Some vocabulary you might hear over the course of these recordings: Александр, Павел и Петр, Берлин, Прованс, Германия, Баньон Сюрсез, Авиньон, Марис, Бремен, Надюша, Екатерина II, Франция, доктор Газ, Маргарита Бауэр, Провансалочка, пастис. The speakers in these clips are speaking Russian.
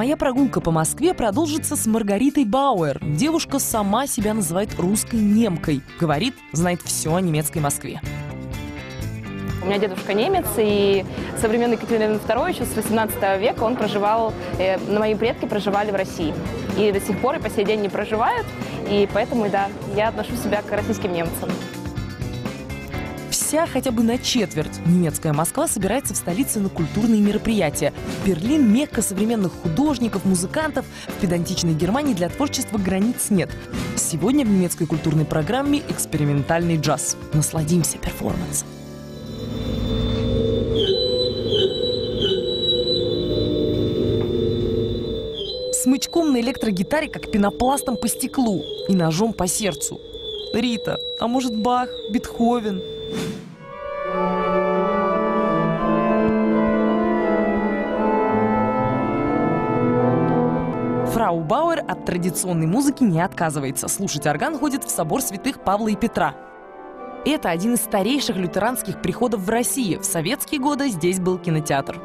Моя прогулка по Москве продолжится с Маргаритой Бауэр. Девушка сама себя называет русской немкой. Говорит, знает все о немецкой Москве. У меня дедушка немец, и со времен Екатерины II, еще с 18 века, он проживал, мои предки проживали в России. И до сих пор, и по сей день не проживают, и поэтому, да, я отношу себя к российским немцам. Вся хотя бы на четверть немецкая Москва собирается в столице на культурные мероприятия. Берлин – мекка современных художников, музыкантов. В педантичной Германии для творчества границ нет. Сегодня в немецкой культурной программе экспериментальный джаз. Насладимся перформансом. Смычком на электрогитаре, как пенопластом по стеклу и ножом по сердцу. Рита, а может Бах, Бетховен? Фрау Бауэр от традиционной музыки не отказывается. Слушать орган ходит в собор святых Павла и Петра. Это один из старейших лютеранских приходов в России. В советские годы здесь был кинотеатр.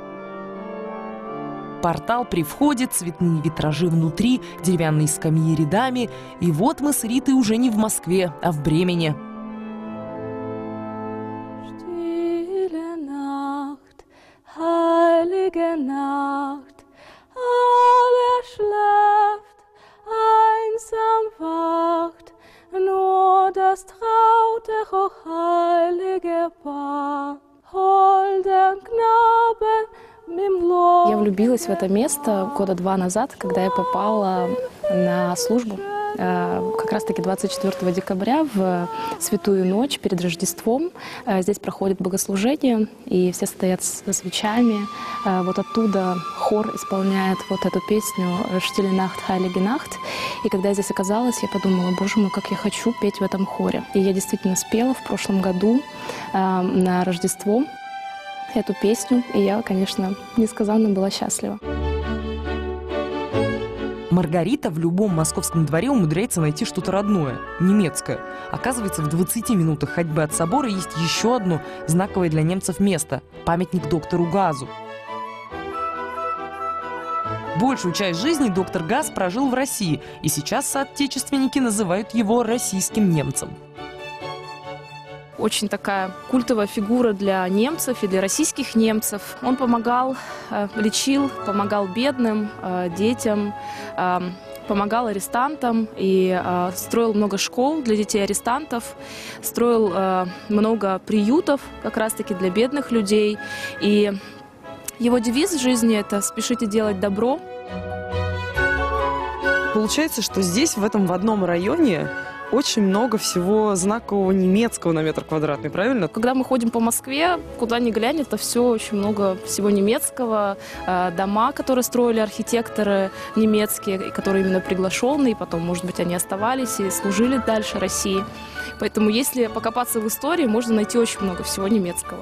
Портал при входе, цветные витражи внутри, деревянные скамьи рядами. И вот мы с Ритой уже не в Москве, а в Бремене. Я влюбилась в это место года два назад, когда я попала на службу. Как раз-таки 24 декабря в Святую Ночь перед Рождеством здесь проходит богослужение, и все стоят со свечами. Вот оттуда хор исполняет вот эту песню «Stille Nacht, Heilige Nacht». И когда я здесь оказалась, я подумала, боже мой, как я хочу петь в этом хоре. И я действительно спела в прошлом году на Рождество эту песню, и я, конечно, несказанно была счастлива. Маргарита в любом московском дворе умудряется найти что-то родное, немецкое. Оказывается, в 20 минутах ходьбы от собора есть еще одно знаковое для немцев место – памятник доктору Газу. Большую часть жизни доктор Газ прожил в России, и сейчас соотечественники называют его российским немцем. Очень такая культовая фигура для немцев и для российских немцев. Он помогал, лечил, помогал бедным, детям, помогал арестантам и строил много школ для детей арестантов, строил много приютов как раз-таки для бедных людей. И его девиз в жизни – это «спешите делать добро». Получается, что здесь, в одном районе, очень много всего знакового немецкого на метр квадратный, правильно? Когда мы ходим по Москве, куда ни глянь, это все очень много всего немецкого. Дома, которые строили архитекторы немецкие, которые именно приглашенные, потом, может быть, они оставались и служили дальше России. Поэтому, если покопаться в истории, можно найти очень много всего немецкого.